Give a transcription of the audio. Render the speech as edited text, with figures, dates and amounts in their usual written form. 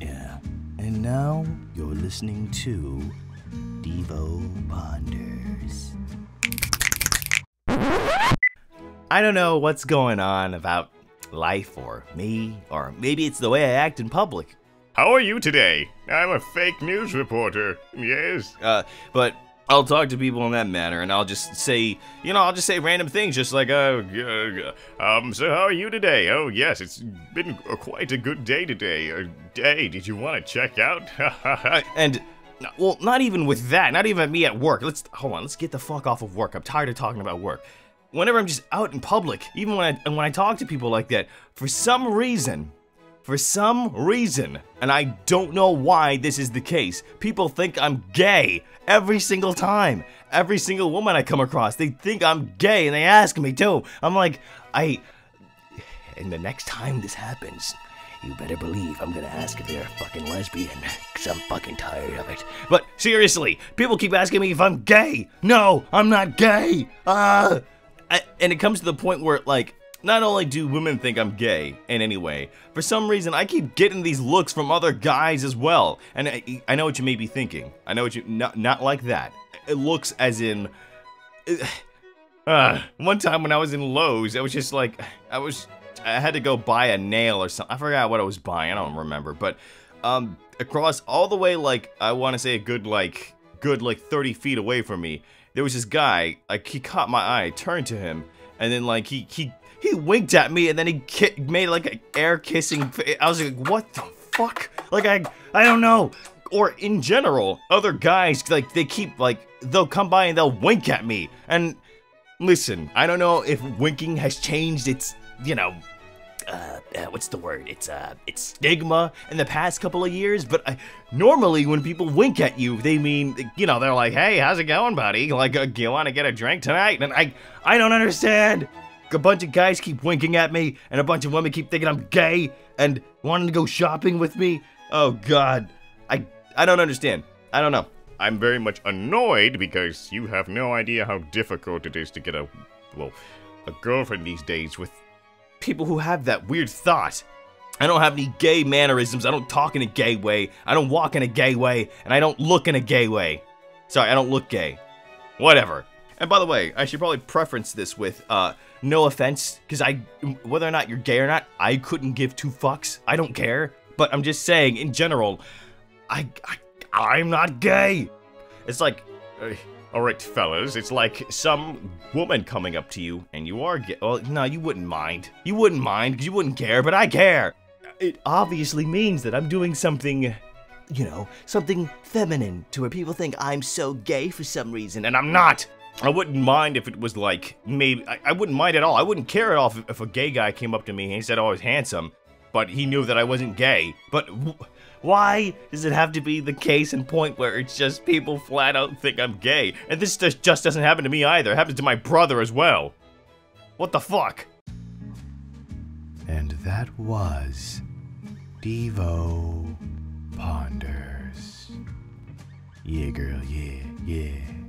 Yeah. And now you're listening to Devo Ponders. I don't know what's going on about life or me, or maybe it's the way I act in public. How are you today? I'm a fake news reporter, yes. But I'll talk to people in that manner, and I'll just say, random things, just like, so how are you today? Oh yes, it's been quite a good day today. Did you want to check out? And, well, not even with that, not even me at work. Hold on, let's get the fuck off of work. I'm tired of talking about work. Whenever I'm just out in public, even when I talk to people like that, for some reason, and I don't know why this is the case, people think I'm gay every single time. Every single woman I come across, they think I'm gay and they ask me too. I'm like, and the next time this happens, you better believe I'm gonna ask if they're a fucking lesbian, cause I'm fucking tired of it. But seriously, people keep asking me if I'm gay. No, I'm not gay. And it comes to the point where, like, not only do women think I'm gay in any way, for some reason I keep getting these looks from other guys as well. And I know what you may be thinking. I know what you, not like that. It looks as in, one time when I was in Lowe's, I had to go buy a nail or something. I forgot what I was buying, I don't remember, but across all the way, like, I want to say a good 30 feet away from me, there was this guy, like, he caught my eye, I turned to him, and then, like, he winked at me, and then he made, like, an air-kissing face. I was like, what the fuck? Like, I don't know. Or, in general, other guys, like, they keep, like, they'll come by and they'll wink at me. And, listen, I don't know if winking has changed its, what's the word? It's stigma in the past couple of years, but normally when people wink at you, they mean, they're like, hey, how's it going, buddy? Like, you want to get a drink tonight? And I don't understand. A bunch of guys keep winking at me, and a bunch of women keep thinking I'm gay and wanting to go shopping with me. Oh God, I don't understand. I don't know. I'm very much annoyed because you have no idea how difficult it is to get a girlfriend these days with people who have that weird thought. I don't have any gay mannerisms, I don't talk in a gay way, I don't walk in a gay way, and I don't look in a gay way. Sorry, I don't look gay. Whatever. And by the way, I should probably preference this with, no offense, because whether or not you're gay or not, I couldn't give two fucks, I don't care. But I'm just saying, in general, I'm not gay. It's like, alright, fellas, it's like some woman coming up to you, and you are gay. Well, no, you wouldn't mind. You wouldn't mind, because you wouldn't care, but I care. It obviously means that I'm doing something, something feminine, to where people think I'm so gay for some reason, and I'm not. I wouldn't mind if it was like, maybe, I wouldn't mind at all. I wouldn't care at all if a gay guy came up to me and he said, oh, he's handsome, but he knew that I wasn't gay. But why does it have to be the case and point where it's just people flat out think I'm gay? And this just doesn't happen to me either. It happens to my brother as well. What the fuck? And that was Devo Ponders. Yeah, girl, yeah, yeah.